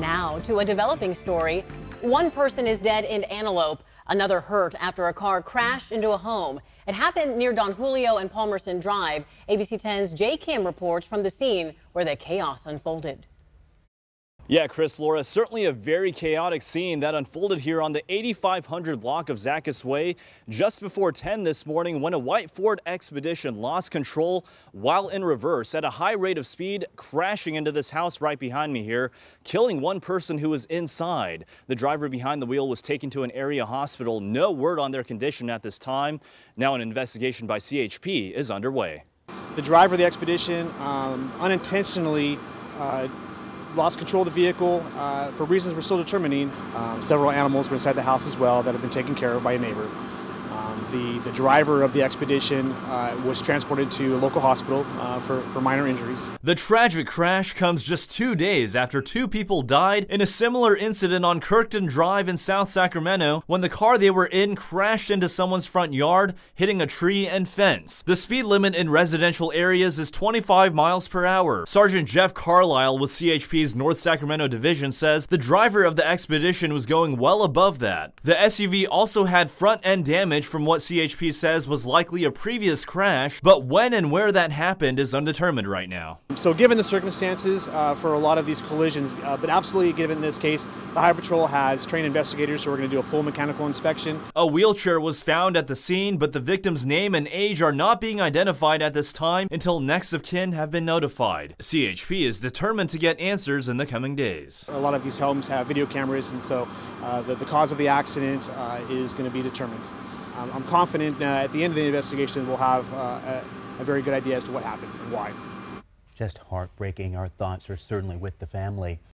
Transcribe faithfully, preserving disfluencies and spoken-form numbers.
Now to a developing story. One person is dead in Antelope, another hurt after a car crashed into a home. It happened near Don Julio and Palmerston Drive. A B C ten's Jay Kim reports from the scene where the chaos unfolded. Yeah, Chris, Laura, certainly a very chaotic scene that unfolded here on the eighty-five hundred block of Zakis Way just before ten this morning when a white Ford Expedition lost control while in reverse at a high rate of speed, crashing into this house right behind me here, killing one person who was inside. The driver behind the wheel was taken to an area hospital. No word on their condition at this time. Now an investigation by C H P is underway. The driver of the Expedition um, unintentionally uh, lost control of the vehicle uh, for reasons we're still determining. Um, several animals were inside the house as well that have been taken care of by a neighbor. Um, the, the driver of the Expedition uh, was transported to a local hospital uh, for, for minor injuries. The tragic crash comes just two days after two people died in a similar incident on Kirkton Drive in South Sacramento when the car they were in crashed into someone's front yard, hitting a tree and fence. The speed limit in residential areas is twenty-five miles per hour. Sergeant Jeff Carlisle with C H P's North Sacramento Division says the driver of the Expedition was going well above that. The S U V also had front end damage from what C H P says was likely a previous crash, but when and where that happened is undetermined right now. So given the circumstances uh, for a lot of these collisions, uh, but absolutely given this case, the Highway Patrol has trained investigators who are going to do a full mechanical inspection. A wheelchair was found at the scene, but the victim's name and age are not being identified at this time until next of kin have been notified. C H P is determined to get answers in the coming days. A lot of these homes have video cameras, and so uh, the, the cause of the accident uh, is going to be determined. I'm confident uh, at the end of the investigation we'll have uh, a, a very good idea as to what happened and why. Just heartbreaking. Our thoughts are certainly with the family.